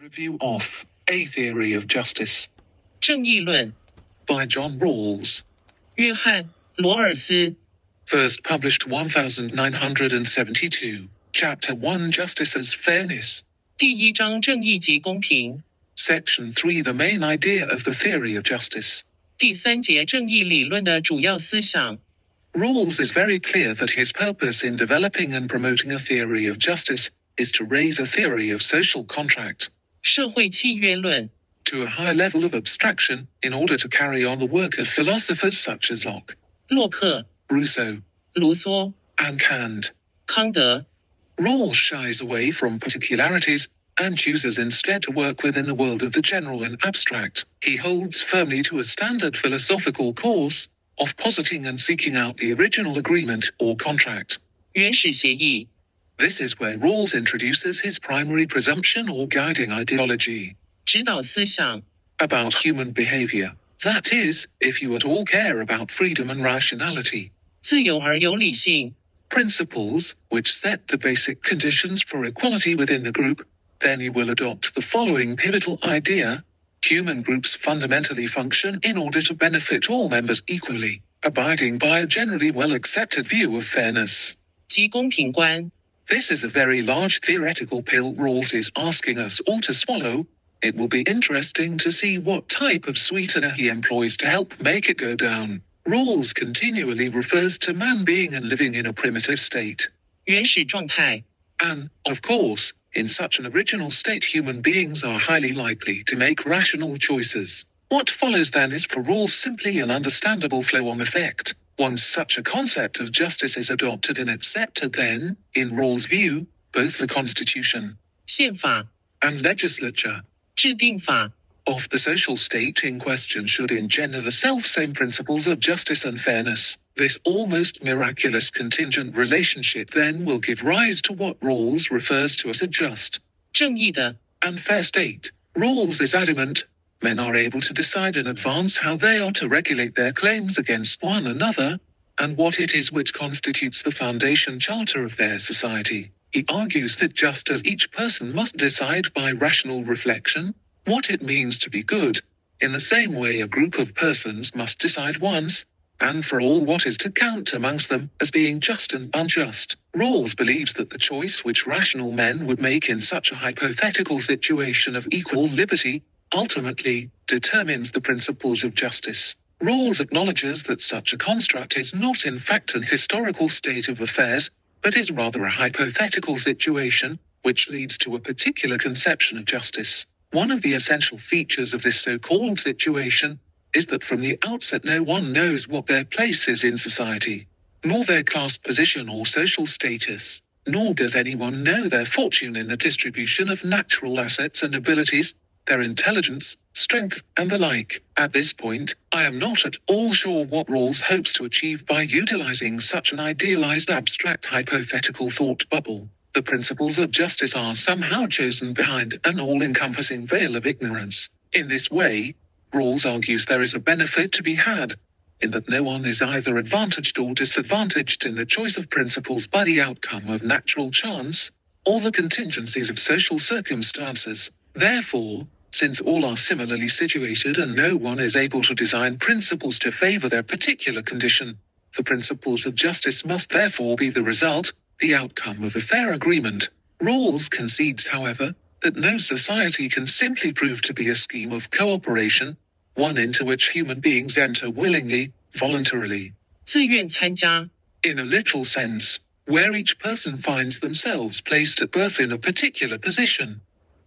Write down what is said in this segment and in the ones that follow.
Review of A Theory of Justice 正义论 by John Rawls 约翰·罗尔斯 First published 1972 Chapter 1 Justice as Fairness 第一章正义及公平 Section 3 The main idea of the theory of justice 第三节正义理论的主要思想 Rawls is very clear that his purpose in developing and promoting a theory of justice is to raise a theory of social contract 社会契约论 to a high level of abstraction in order to carry on the work of philosophers such as Locke, 洛克 Rousseau, 卢梭 and Kant. 康德 Rawls shies away from particularities and chooses instead to work within the world of the general and abstract. He holds firmly to a standard philosophical course of positing and seeking out the original agreement or contract. 原始协议 This is where Rawls introduces his primary presumption or guiding ideology 指导思想 about human behavior. That is, if you at all care about freedom and rationality. 自由而有理性 Principles, which set the basic conditions for equality within the group, then you will adopt the following pivotal idea. Human groups fundamentally function in order to benefit all members equally, abiding by a generally well-accepted view of fairness. 及公平观This is a very large theoretical pill Rawls is asking us all to swallow. It will be interesting to see what type of sweetener he employs to help make it go down. Rawls continually refers to man being and living in a primitive state. 原始状态 And, of course, in such an original state human beings are highly likely to make rational choices. What follows then is for Rawls simply an understandable flow-on effect. Once such a concept of justice is adopted and accepted then, in Rawls' view, both the Constitution 宪法 and legislature 制定法 of the social state in question should engender the self-same principles of justice and fairness. This almost miraculous contingent relationship then will give rise to what Rawls refers to as a just 正义的 and fair state. Rawls is adamant Men are able to decide in advance how they are to regulate their claims against one another, and what it is which constitutes the foundation charter of their society. He argues that just as each person must decide by rational reflection what it means to be good, in the same way a group of persons must decide once, and for all what is to count amongst them as being just and unjust. Rawls believes that the choice which rational men would make in such a hypothetical situation of equal liberty ultimately determines the principles of justice. Rawls acknowledges that such a construct is not in fact an historical state of affairs, but is rather a hypothetical situation, which leads to a particular conception of justice. One of the essential features of this so-called situation is that from the outset no one knows what their place is in society, nor their class position or social status, nor does anyone know their fortune in the distribution of natural assets and abilities, their intelligence, strength, and the like. At this point, I am not at all sure what Rawls hopes to achieve by utilizing such an idealized abstract hypothetical thought bubble. The principles of justice are somehow chosen behind an all-encompassing veil of ignorance. In this way, Rawls argues there is a benefit to be had, in that no one is either advantaged or disadvantaged in the choice of principles by the outcome of natural chance, or the contingencies of social circumstances. Therefore, since all are similarly situated and no one is able to design principles to favor their particular condition, the principles of justice must therefore be the result, the outcome of a fair agreement. Rawls concedes, however, that no society can simply prove to be a scheme of cooperation, one into which human beings enter willingly, voluntarily. 自愿参加 In a literal sense, where each person finds themselves placed at birth in a particular position.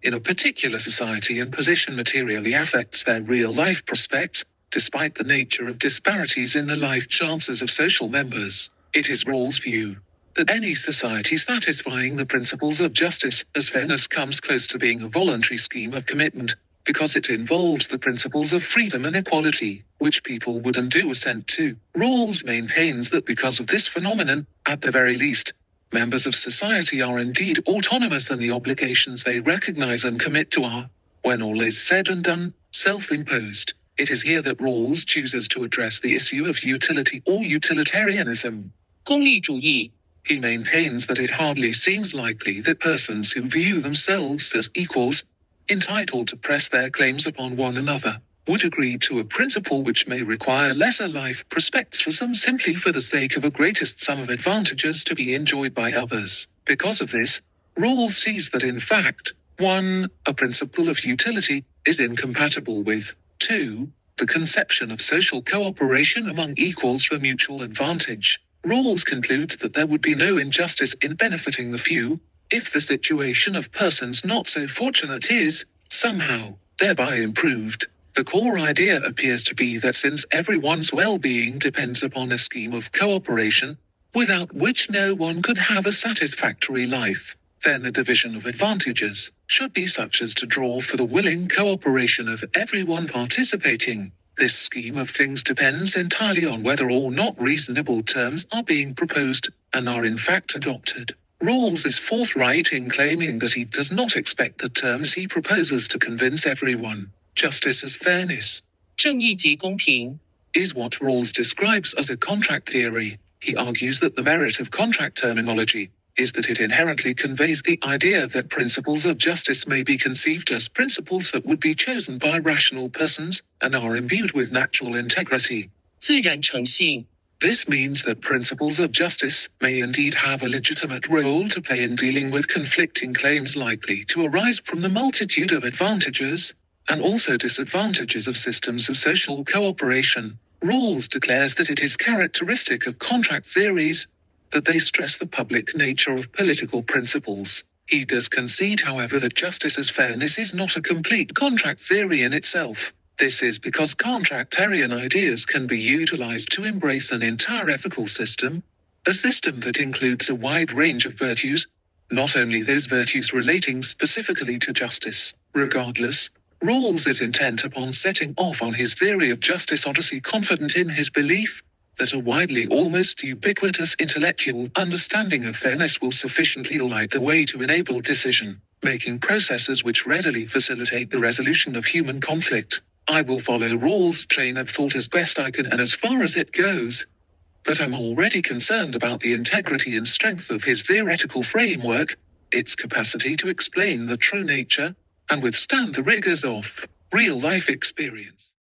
In a particular society and position materially affects their real life prospects, despite the nature of disparities in the life chances of social members. It is Rawls' view that any society satisfying the principles of justice as fairness comes close to being a voluntary scheme of commitment, because it involves the principles of freedom and equality, which people would and do assent to. Rawls maintains that because of this phenomenon, at the very least, members of society are indeed autonomous and the obligations they recognize and commit to are, when all is said and done, self-imposed. It is here that Rawls chooses to address the issue of utility or utilitarianism. 功利主义 He maintains that it hardly seems likely that persons who view themselves as equals entitled to press their claims upon one another, would agree to a principle which may require lesser life prospects for some simply for the sake of a greatest sum of advantages to be enjoyed by others. Because of this, Rawls sees that in fact, 1. A principle of utility, is incompatible with, 2. The conception of social cooperation among equals for mutual advantage. Rawls concludes that there would be no injustice in benefiting the few, if the situation of persons not so fortunate is, somehow, thereby improved. The core idea appears to be that since everyone's well-being depends upon a scheme of cooperation, without which no one could have a satisfactory life, then the division of advantages should be such as to draw for the willing cooperation of everyone participating. This scheme of things depends entirely on whether or not reasonable terms are being proposed, and are in fact adopted. Rawls is forthright in claiming that he does not expect the terms he proposes to convince everyone. Justice as fairness is what Rawls describes as a contract theory. He argues that the merit of contract terminology is that it inherently conveys the idea that principles of justice may be conceived as principles that would be chosen by rational persons, and are imbued with natural integrity. This means that principles of justice may indeed have a legitimate role to play in dealing with conflicting claims likely to arise from the multitude of advantages, and also disadvantages of systems of social cooperation. Rawls declares that it is characteristic of contract theories that they stress the public nature of political principles. He does concede, however, that justice as fairness is not a complete contract theory in itself. This is because contractarian ideas can be utilized to embrace an entire ethical system, a system that includes a wide range of virtues, not only those virtues relating specifically to justice. Regardless, Rawls is intent upon setting off on his theory of justice odyssey, confident in his belief that a widely, almost ubiquitous intellectual understanding of fairness will sufficiently light the way to enable decision-making processes which readily facilitate the resolution of human conflict. I will follow Rawls' train of thought as best I can and as far as it goes, but I'm already concerned about the integrity and strength of his theoretical framework, its capacity to explain the true nature, and withstand the rigors of real-life experience.